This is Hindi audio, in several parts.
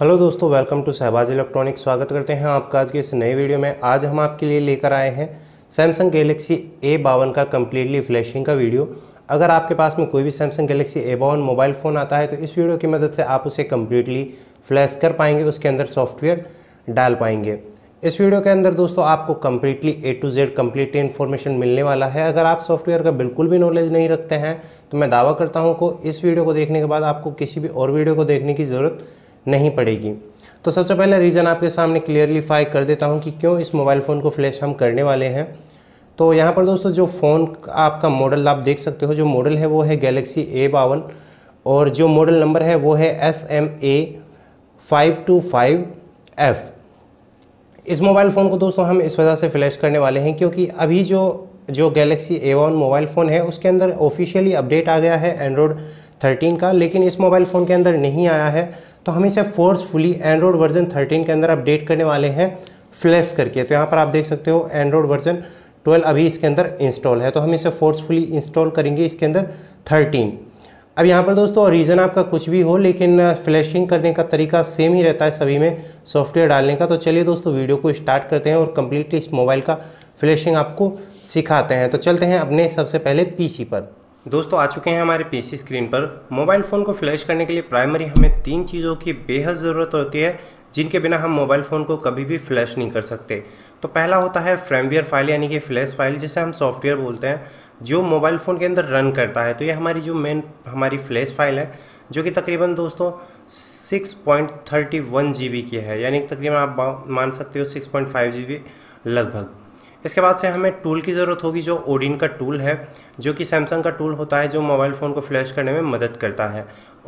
हेलो दोस्तों, वेलकम टू सहबाज इलेक्ट्रॉनिक्स। स्वागत करते हैं आपका आज के इस नए वीडियो में। आज हम आपके लिए लेकर आए हैं सैमसंग गैलेक्सी A52 का कम्प्लीटली फ्लैशिंग का वीडियो। अगर आपके पास में कोई भी Samsung Galaxy A52 mobile phone आता है तो इस वीडियो की मदद से आप उसे कम्प्लीटली फ्लैश कर पाएंगे, उसके अंदर सॉफ्टवेयर डाल पाएंगे। इस वीडियो के अंदर दोस्तों आपको completely A to Z complete information मिलने वाला है। अगर आप सॉफ्टवेयर का बिल्कुल भी नॉलेज नहीं रखते हैं तो मैं दावा करता हूँ को इस वीडियो को देखने के बाद आपको किसी भी और वीडियो को देखने की ज़रूरत नहीं पड़ेगी। तो सबसे पहले रीज़न आपके सामने क्लियरलीफाई कर देता हूं कि क्यों इस मोबाइल फ़ोन को फ्लैश हम करने वाले हैं। तो यहां पर दोस्तों जो फ़ोन आपका मॉडल आप देख सकते हो, जो मॉडल है वो है गैलेक्सी A52 और जो मॉडल नंबर है वो है SM-A525F। इस मोबाइल फ़ोन को दोस्तों हम इस वजह से फ्लैश करने वाले हैं क्योंकि अभी जो गैलेक्सी A52 मोबाइल फ़ोन है उसके अंदर ऑफिशियली अपडेट आ गया है एंड्रॉयड 13 का, लेकिन इस मोबाइल फ़ोन के अंदर नहीं आया है। तो हम इसे फोर्सफुली एंड्रॉयड वर्जन 13 के अंदर अपडेट करने वाले हैं फ्लैश करके। तो यहाँ पर आप देख सकते हो एंड्रॉयड वर्जन 12 अभी इसके अंदर इंस्टॉल है, तो हम इसे फोर्सफुली इंस्टॉल करेंगे इसके अंदर 13। अब यहाँ पर दोस्तों रीज़न आपका कुछ भी हो लेकिन फ्लैशिंग करने का तरीका सेम ही रहता है सभी में, सॉफ्टवेयर डालने का। तो चलिए दोस्तों वीडियो को स्टार्ट करते हैं और कम्प्लीट इस मोबाइल का फ्लैशिंग आपको सिखाते हैं। तो चलते हैं अपने सबसे पहले PC पर। दोस्तों आ चुके हैं हमारे PC स्क्रीन पर। मोबाइल फ़ोन को फ्लैश करने के लिए प्राइमरी हमें 3 चीज़ों की बेहद ज़रूरत होती है जिनके बिना हम मोबाइल फ़ोन को कभी भी फ्लैश नहीं कर सकते। तो पहला होता है फ्रेमवेयर फाइल यानी कि फ्लैश फाइल, जिसे हम सॉफ्टवेयर बोलते हैं, जो मोबाइल फ़ोन के अंदर रन करता है। तो ये हमारी जो मेन हमारी फ्लैश फाइल है जो कि तकरीबन दोस्तों 6.31 GB की है, यानी तकरीबन आप मान सकते हो 6.5 GB लगभग। इसके बाद से हमें टूल की ज़रूरत होगी, जो ओडिन का टूल है, जो कि सैमसंग का टूल होता है जो मोबाइल फ़ोन को फ्लैश करने में मदद करता है।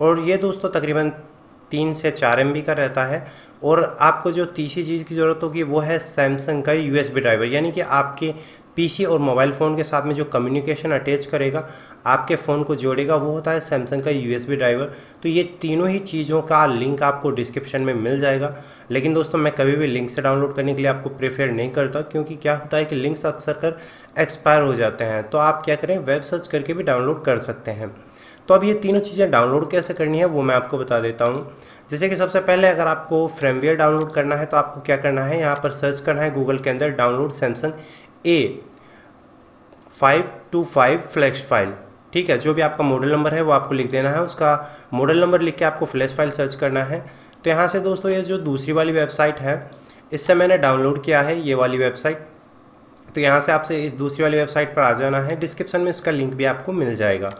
और ये दोस्तों तकरीबन 3 से 4 MB का रहता है। और आपको जो तीसरी चीज़ की ज़रूरत होगी वो है सैमसंग का USB ड्राइवर, यानी कि आपके PC और मोबाइल फ़ोन के साथ में जो कम्युनिकेशन अटैच करेगा, आपके फ़ोन को जोड़ेगा, वो होता है सैमसंग का USB ड्राइवर। तो ये तीनों ही चीज़ों का लिंक आपको डिस्क्रिप्शन में मिल जाएगा। लेकिन दोस्तों मैं कभी भी लिंक से डाउनलोड करने के लिए आपको प्रेफर नहीं करता, क्योंकि क्या होता है कि लिंक्स अक्सर कर एक्सपायर हो जाते हैं। तो आप क्या करें, वेब सर्च करके भी डाउनलोड कर सकते हैं। तो अब ये तीनों चीज़ें डाउनलोड कैसे करनी है वो मैं आपको बता देता हूँ। जैसे कि सबसे पहले अगर आपको फ्रेमवेयर डाउनलोड करना है तो आपको क्या करना है, यहाँ पर सर्च करना है गूगल के अंदर download Samsung A525 flash file. ठीक है, जो भी आपका मॉडल नंबर है वो आपको लिख देना है, उसका मॉडल नंबर लिख के आपको फ्लैश फाइल सर्च करना है। तो यहाँ से दोस्तों ये जो दूसरी वाली वेबसाइट है इससे मैंने डाउनलोड किया है, ये वाली वेबसाइट। तो यहाँ से आपसे इस दूसरी वाली वेबसाइट पर आ जाना है, डिस्क्रिप्शन में इसका लिंक भी आपको मिल जाएगा।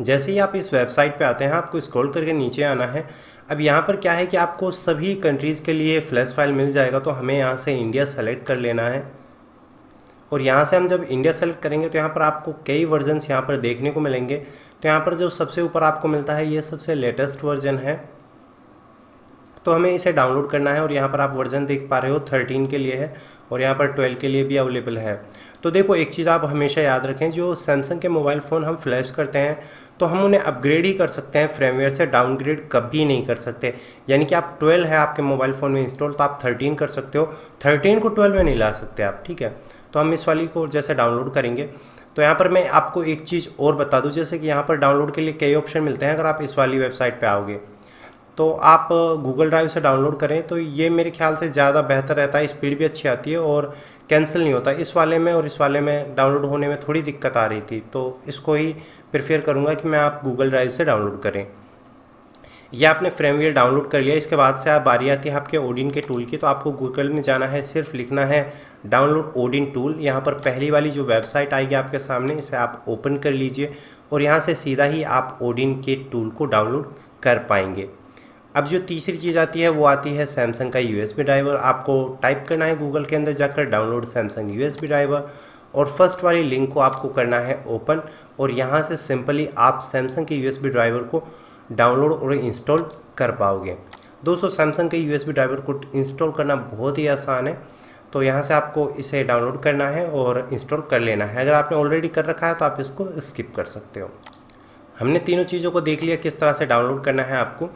जैसे ही आप इस वेबसाइट पे आते हैं आपको स्क्रॉल करके नीचे आना है। अब यहाँ पर क्या है कि आपको सभी कंट्रीज़ के लिए फ्लैश फाइल मिल जाएगा, तो हमें यहाँ से इंडिया सेलेक्ट कर लेना है। और यहाँ से हम जब इंडिया सेलेक्ट करेंगे तो यहाँ पर आपको कई वर्जन्स यहाँ पर देखने को मिलेंगे। तो यहाँ पर जो सबसे ऊपर आपको मिलता है ये सबसे लेटेस्ट वर्जन है, तो हमें इसे डाउनलोड करना है। और यहाँ पर आप वर्जन देख पा रहे हो 13 के लिए है और यहाँ पर 12 के लिए भी अवेलेबल है। तो देखो एक चीज़ आप हमेशा याद रखें, जो सैमसंग के मोबाइल फ़ोन हम फ्लैश करते हैं तो हम उन्हें अपग्रेड ही कर सकते हैं, फ्रेमवेयर से डाउनग्रेड कभी नहीं कर सकते। यानी कि आप 12 है आपके मोबाइल फ़ोन में इंस्टॉल तो आप 13 कर सकते हो, 13 को 12 में नहीं ला सकते आप। ठीक है, तो हम इस वाली को जैसे डाउनलोड करेंगे तो यहाँ पर मैं आपको एक चीज़ और बता दूँ, जैसे कि यहाँ पर डाउनलोड के लिए कई ऑप्शन मिलते हैं। अगर आप इस वाली वेबसाइट पर आओगे तो आप गूगल ड्राइव से डाउनलोड करें तो ये मेरे ख्याल से ज़्यादा बेहतर रहता है, स्पीड भी अच्छी आती है और कैंसिल नहीं होता। इस वाले में और इस वाले में डाउनलोड होने में थोड़ी दिक्कत आ रही थी, तो इसको ही प्रेफर करूँगा कि मैं आप गूगल ड्राइव से डाउनलोड करें। यह आपने फ्रेमवेयर डाउनलोड कर लिया, इसके बाद से आप बारी आती है आपके ओडिन के टूल की। तो आपको गूगल में जाना है, सिर्फ लिखना है डाउनलोड ओडिन टूल। यहाँ पर पहली वाली जो वेबसाइट आएगी आपके सामने इसे आप ओपन कर लीजिए और यहाँ से सीधा ही आप ओडिन के टूल को डाउनलोड कर पाएंगे। अब जो तीसरी चीज़ आती है वो आती है सैमसंग का USB ड्राइवर। आपको टाइप करना है गूगल के अंदर जाकर डाउनलोड सैमसंग USB ड्राइवर और फर्स्ट वाली लिंक को आपको करना है ओपन। और यहाँ से सिंपली आप सैमसंग के USB ड्राइवर को डाउनलोड और इंस्टॉल कर पाओगे। दोस्तों सैमसंग के USB ड्राइवर को इंस्टॉल करना बहुत ही आसान है। तो यहाँ से आपको इसे डाउनलोड करना है और इंस्टॉल कर लेना है। अगर आपने ऑलरेडी कर रखा है तो आप इसको स्किप कर सकते हो। हमने तीनों चीज़ों को देख लिया किस तरह से डाउनलोड करना है आपको।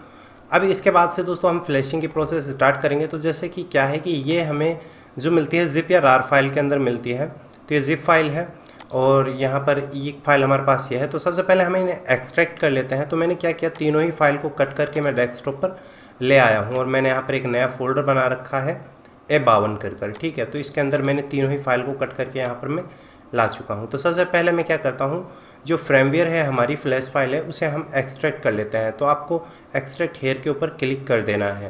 अब इसके बाद से दोस्तों हम फ्लैशिंग की प्रोसेस स्टार्ट करेंगे। तो जैसे कि क्या है कि ये हमें जो मिलती है ज़िप या रार फाइल के अंदर मिलती है, तो ये ज़िप फाइल है। और यहाँ पर एक फ़ाइल हमारे पास ये है। तो सबसे पहले हमें इन्हें एक्सट्रैक्ट कर लेते हैं। तो मैंने क्या किया, तीनों ही फाइल को कट करके मैं डेस्कटॉप पर ले आया हूँ और मैंने यहाँ पर एक नया फोल्डर बना रखा है A52 कर, ठीक है। तो इसके अंदर मैंने तीनों ही फाइल को कट करके यहाँ पर मैं ला चुका हूँ। तो सबसे पहले मैं क्या करता हूँ, जो फ्रेमवेयर है हमारी फ्लैश फाइल है उसे हम एक्सट्रैक्ट कर लेते हैं। तो आपको एक्सट्रैक्ट हेयर के ऊपर क्लिक कर देना है।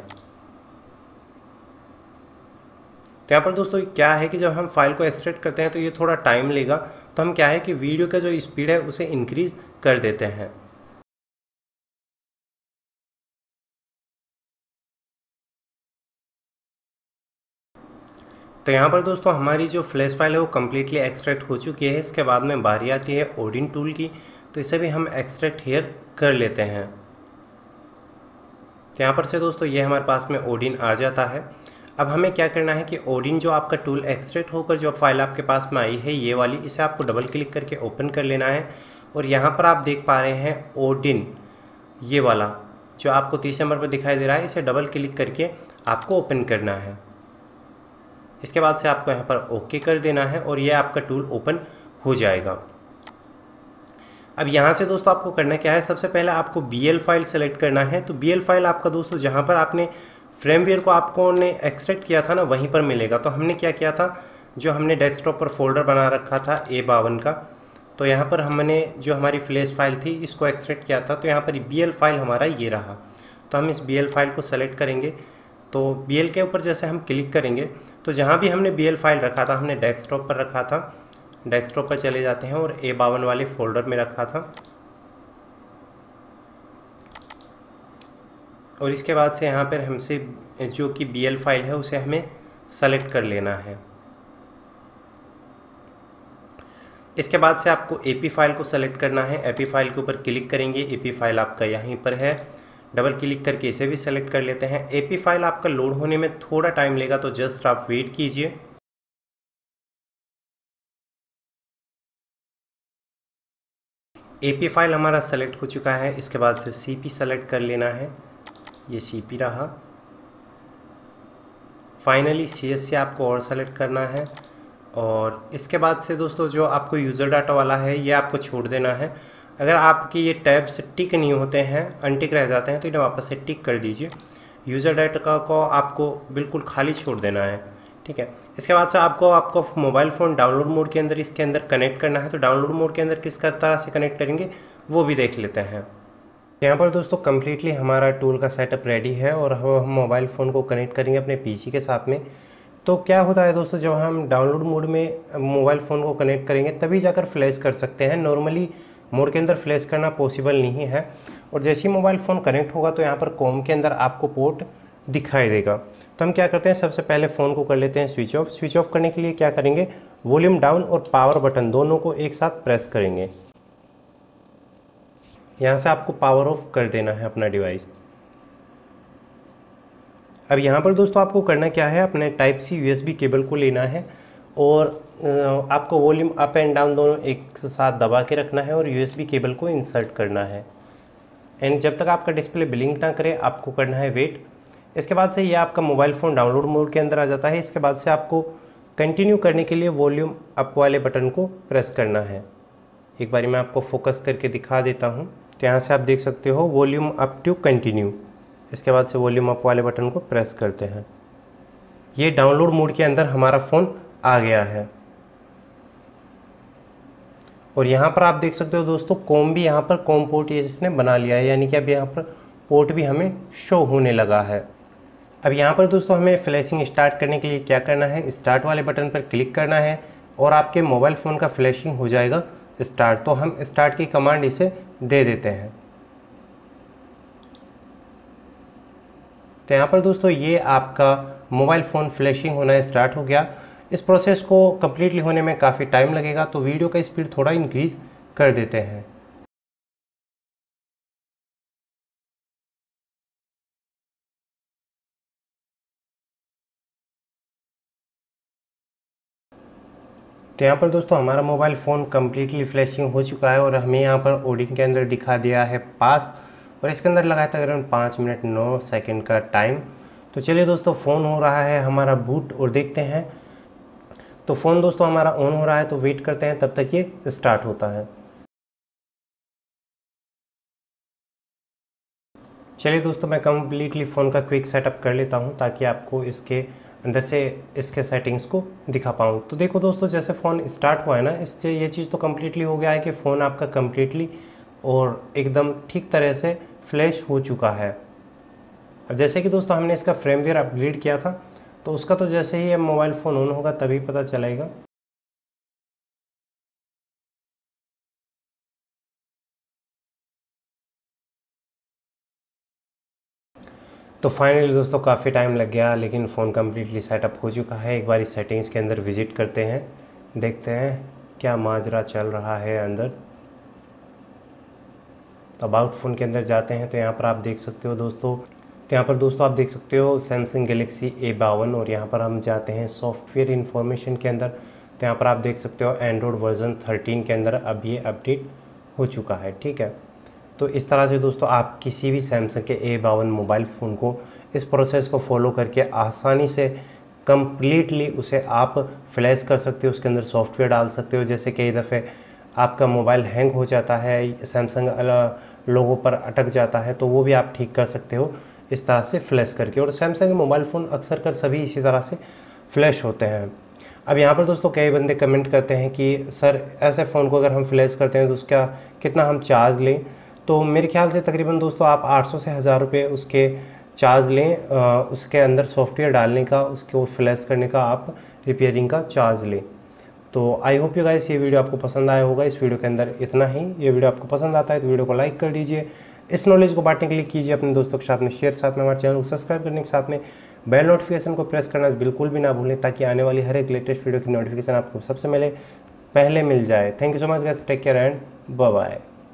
तो यहाँ पर दोस्तों क्या है कि जब हम फाइल को एक्सट्रैक्ट करते हैं तो ये थोड़ा टाइम लेगा, तो हम क्या है कि वीडियो का जो स्पीड है उसे इंक्रीज़ कर देते हैं। तो यहाँ पर दोस्तों हमारी जो फ्लैश फाइल है वो कम्प्लीटली एक्सट्रैक्ट हो चुकी है। इसके बाद में बारी आती है ओडिन टूल की, तो इसे भी हम एक्सट्रैक्ट हेयर कर लेते हैं। तो यहाँ पर से दोस्तों ये हमारे पास में ओडिन आ जाता है। अब हमें क्या करना है कि ओडिन जो आपका टूल एक्सट्रैक्ट होकर जो फाइल आपके पास में आई है ये वाली, इसे आपको डबल क्लिक करके ओपन कर लेना है। और यहाँ पर आप देख पा रहे हैं ओडिन ये वाला जो आपको 30 नंबर पर दिखाई दे रहा है, इसे डबल क्लिक करके आपको ओपन करना है। इसके बाद से आपको यहाँ पर ओके कर देना है और ये आपका टूल ओपन हो जाएगा। अब यहाँ से दोस्तों आपको करना क्या है, सबसे पहले आपको BL फाइल सेलेक्ट करना है। तो BL फाइल आपका दोस्तों जहाँ पर आपने फ्रेमवेयर को आपको ने एक्सट्रैक्ट किया था ना, वहीं पर मिलेगा। तो हमने क्या किया था, जो हमने डेस्कटॉप पर फोल्डर बना रखा था A52 का, तो यहाँ पर हमने जो हमारी फ्लैश फाइल थी इसको एक्सट्रैक्ट किया था। तो यहाँ पर BL फाइल हमारा ये रहा। तो हम इस BL फाइल को सेलेक्ट करेंगे। तो BL के ऊपर जैसे हम क्लिक करेंगे तो जहाँ भी हमने BL फाइल रखा था, हमने डेस्कटॉप पर रखा था, डेस्कटॉप पर चले जाते हैं और A52 वाले फ़ोल्डर में रखा था। और इसके बाद से यहाँ पर हमसे जो कि BL फाइल है उसे हमें सेलेक्ट कर लेना है। इसके बाद से आपको AP फाइल को सेलेक्ट करना है। AP फाइल के ऊपर क्लिक करेंगे। AP फाइल आपका यहीं पर है, डबल क्लिक करके इसे भी सेलेक्ट कर लेते हैं। AP फाइल आपका लोड होने में थोड़ा टाइम लेगा, तो जस्ट आप वेट कीजिए। AP फाइल हमारा सेलेक्ट हो चुका है। इसके बाद से CP सेलेक्ट कर लेना है, ये CP रहा। फाइनली CS से आपको और सेलेक्ट करना है। और इसके बाद से दोस्तों जो आपको यूज़र डाटा वाला है ये आपको छोड़ देना है। अगर आपकी ये टैब्स टिक नहीं होते हैं, अनटिक रह जाते हैं, तो इन्हें वापस से टिक कर दीजिए। यूज़र डाटा को आपको बिल्कुल खाली छोड़ देना है, ठीक है। इसके बाद से आपको आपका मोबाइल फ़ोन डाउनलोड मोड के अंदर इसके अंदर कनेक्ट करना है। तो डाउनलोड मोड के अंदर किस तरह से कनेक्ट करेंगे वो भी देख लेते हैं। यहाँ पर दोस्तों कम्प्लीटली हमारा टूल का सेटअप रेडी है और हम मोबाइल फ़ोन को कनेक्ट करेंगे अपने PC के साथ में। तो क्या होता है दोस्तों, जब हम डाउनलोड मोड में मोबाइल फ़ोन को कनेक्ट करेंगे तभी जाकर फ्लैश कर सकते हैं। नॉर्मली मोड के अंदर फ्लैश करना पॉसिबल नहीं है। और जैसे ही मोबाइल फ़ोन कनेक्ट होगा तो यहाँ पर कॉम के अंदर आपको पोर्ट दिखाई देगा। तो हम क्या करते हैं, सबसे पहले फ़ोन को कर लेते हैं स्विच ऑफ। स्विच ऑफ करने के लिए क्या करेंगे, वॉल्यूम डाउन और पावर बटन दोनों को एक साथ प्रेस करेंगे। यहाँ से आपको पावर ऑफ कर देना है अपना डिवाइस। अब यहाँ पर दोस्तों आपको करना क्या है, अपने Type-C USB केबल को लेना है और आपको वॉल्यूम अप एंड डाउन दोनों एक साथ दबा के रखना है और USB केबल को इंसर्ट करना है। एंड जब तक आपका डिस्प्ले ब्लिंक ना करे आपको करना है वेट। इसके बाद से ये आपका मोबाइल फ़ोन डाउनलोड मोड के अंदर आ जाता है। इसके बाद से आपको कंटिन्यू करने के लिए वॉल्यूम अप वाले बटन को प्रेस करना है। एक बारी मैं आपको फोकस करके दिखा देता हूँ। तो यहाँ से आप देख सकते हो वॉल्यूम अप टू कंटिन्यू। इसके बाद से वॉल्यूम अप वाले बटन को प्रेस करते हैं। ये डाउनलोड मोड के अंदर हमारा फ़ोन आ गया है। और यहाँ पर आप देख सकते हो दोस्तों कॉम भी यहाँ पर कॉम पोर्ट इसने बना लिया है, यानी कि अब यहाँ पर पोर्ट भी हमें शो होने लगा है। अब यहाँ पर दोस्तों हमें फ्लैशिंग स्टार्ट करने के लिए क्या करना है, स्टार्ट वाले बटन पर क्लिक करना है और आपके मोबाइल फ़ोन का फ्लैशिंग हो जाएगा स्टार्ट। तो हम स्टार्ट की कमांड इसे दे देते हैं। तो यहाँ पर दोस्तों ये आपका मोबाइल फ़ोन फ्लैशिंग होना स्टार्ट हो गया। इस प्रोसेस को कम्प्लीटली होने में काफ़ी टाइम लगेगा, तो वीडियो का स्पीड थोड़ा इंक्रीज़ कर देते हैं। तो यहाँ पर दोस्तों हमारा मोबाइल फ़ोन कम्प्लीटली फ्लैशिंग हो चुका है और हमें यहाँ पर ओडिन के अंदर दिखा दिया है पास, और इसके अंदर लगा है तकरीबन 5 मिनट 9 सेकंड का टाइम। तो चलिए दोस्तों फ़ोन हो रहा है हमारा बूट और देखते हैं। तो फ़ोन दोस्तों हमारा ऑन हो रहा है, तो वेट करते हैं तब तक ये स्टार्ट होता है। चलिए दोस्तों मैं कम्प्लीटली फ़ोन का क्विक सेटअप कर लेता हूँ ताकि आपको इसके अंदर से इसके सेटिंग्स को दिखा पाऊँ। तो देखो दोस्तों जैसे फ़ोन स्टार्ट हुआ है ना, इससे ये चीज़ तो कम्प्लीटली हो गया है कि फ़ोन आपका कम्प्लीटली और एकदम ठीक तरह से फ्लैश हो चुका है। अब जैसे कि दोस्तों हमने इसका फ्रेमवेयर अपग्रेड किया था तो उसका तो जैसे ही अब मोबाइल फ़ोन ऑन होगा तभी पता चलेगा। तो फाइनली दोस्तों काफ़ी टाइम लग गया लेकिन फ़ोन कम्प्लीटली सेटअप हो चुका है। एक बार इस सेटिंग्स के अंदर विजिट करते हैं, देखते हैं क्या माजरा चल रहा है अंदर। तो अबाउट फ़ोन के अंदर जाते हैं तो यहाँ पर आप देख सकते हो दोस्तों, तो यहाँ पर दोस्तों आप देख सकते हो सैमसंग गैलेक्सी A52 और यहाँ पर हम जाते हैं सॉफ्टवेयर इन्फॉर्मेशन के अंदर। तो यहाँ पर आप देख सकते हो एंड्रॉयड वर्जन 13 के अंदर अब ये अपडेट हो चुका है। ठीक है, तो इस तरह से दोस्तों आप किसी भी सैमसंग के A52 मोबाइल फ़ोन को इस प्रोसेस को फॉलो करके आसानी से कम्प्लीटली उसे आप फ्लैश कर सकते हो, उसके अंदर सॉफ्टवेयर डाल सकते हो। जैसे कई दफ़े आपका मोबाइल हैंग हो जाता है, सैमसंग लोगों पर अटक जाता है, तो वो भी आप ठीक कर सकते हो इस तरह से फ्लैश करके। और सैमसंग मोबाइल फ़ोन अक्सर कर सभी इसी तरह से फ्लैश होते हैं। अब यहाँ पर दोस्तों कई बंदे कमेंट करते हैं कि सर ऐसे फ़ोन को अगर हम फ्लैश करते हैं तो उसका कितना हम चार्ज लें। तो मेरे ख्याल से तकरीबन दोस्तों आप 800 से 1000 रुपये उसके चार्ज लें, उसके अंदर सॉफ्टवेयर डालने का, उसको फ्लैश करने का, आप रिपेयरिंग का चार्ज लें। तो आई होप यू गाइस ये वीडियो आपको पसंद आया होगा। इस वीडियो के अंदर इतना ही। ये वीडियो आपको पसंद आता है तो वीडियो को लाइक कर दीजिए, इस नॉलेज को बांटने के लिए कीजिए अपने दोस्तों के साथ में शेयर, साथ में हमारे चैनल को सब्सक्राइब करने के साथ में बेल नोटिफिकेशन को प्रेस करना बिल्कुल भी ना भूलें ताकि आने वाली हर एक लेटेस्ट वीडियो की नोटिफिकेशन आपको सबसे पहले मिल जाए। Thank you so much guys, take care and bye bye.